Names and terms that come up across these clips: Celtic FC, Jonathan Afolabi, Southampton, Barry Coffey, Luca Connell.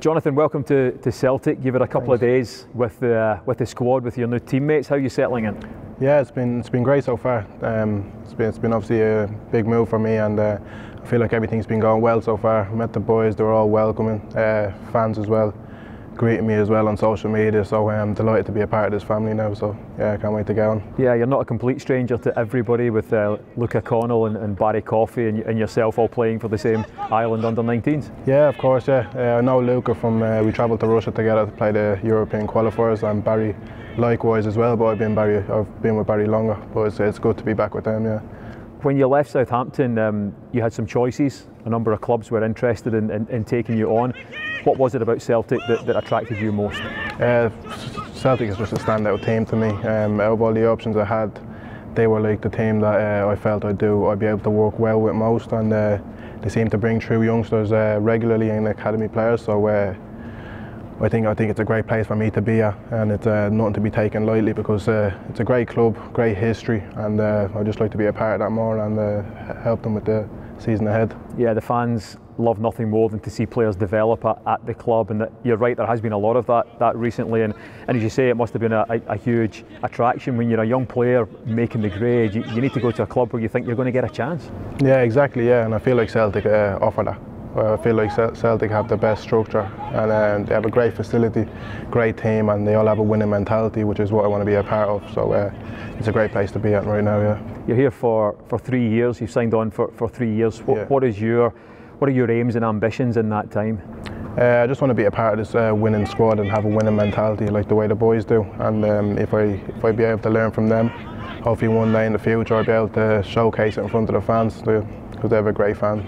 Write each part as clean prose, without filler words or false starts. Jonathan, welcome to Celtic. You've had a couple of days with the squad, with your new teammates. How are you settling in? Yeah, it's been great so far. It's been obviously a big move for me, and I feel like everything's been going well so far. Met the boys; they were all welcoming, fans as well, greeting me as well on social media. So I'm delighted to be a part of this family now. So yeah, I can't wait to get on. Yeah, you're not a complete stranger to everybody, with Luca Connell and Barry Coffey and yourself all playing for the same Ireland under-19s. Yeah, of course. Yeah, I know Luca from we travelled to Russia together to play the European qualifiers, and Barry likewise as well, but I've been with Barry longer, but it's good to be back with them, yeah. When you left Southampton, you had some choices. A number of clubs were interested in taking you on. What was it about Celtic that attracted you most? Celtic is just a standout team to me. Out of all the options I had, they were like the team that I felt I'd be able to work well with most, and they seem to bring through youngsters regularly and academy players, so I think it's a great place for me to be at, and it's nothing to be taken lightly, because it's a great club, great history, and I'd just like to be a part of that more and help them with the season ahead. Yeah, the fans love nothing more than to see players develop at the club, and you're right, there has been a lot of that recently, and as you say, it must have been a huge attraction. When you're a young player making the grade, you need to go to a club where you think you're going to get a chance. Yeah, exactly, yeah, and I feel like Celtic offer that. I feel like Celtic have the best structure, and they have a great facility, great team, and they all have a winning mentality, which is what I want to be a part of. So it's a great place to be at right now, yeah. You're here for 3 years, you've signed on for 3 years. What are your aims and ambitions in that time? I just want to be a part of this winning squad and have a winning mentality like the way the boys do, and if I be able to learn from them, hopefully one day in the future I'll be able to showcase it in front of the fans, because they have a great fan.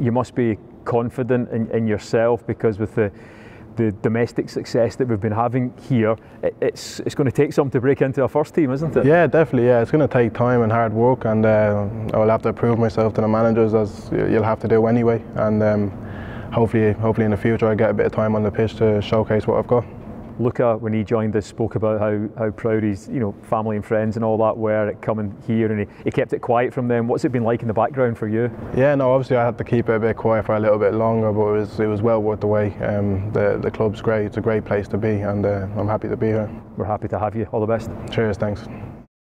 You must be confident in yourself, because with the domestic success that we've been having here, it's going to take some to break into a first team, isn't it? Yeah, definitely. Yeah, it's going to take time and hard work, and I'll have to prove myself to the managers, as you'll have to do anyway. And hopefully in the future I get a bit of time on the pitch to showcase what I've got. Luca, when he joined us, spoke about how proud his family and friends and all that were at coming here, and he kept it quiet from them. What's it been like in the background for you? Yeah, no, obviously I had to keep it a bit quiet for a little bit longer, but it was well worth the wait. The club's great, it's a great place to be, and I'm happy to be here. We're happy to have you. All the best. Cheers, thanks.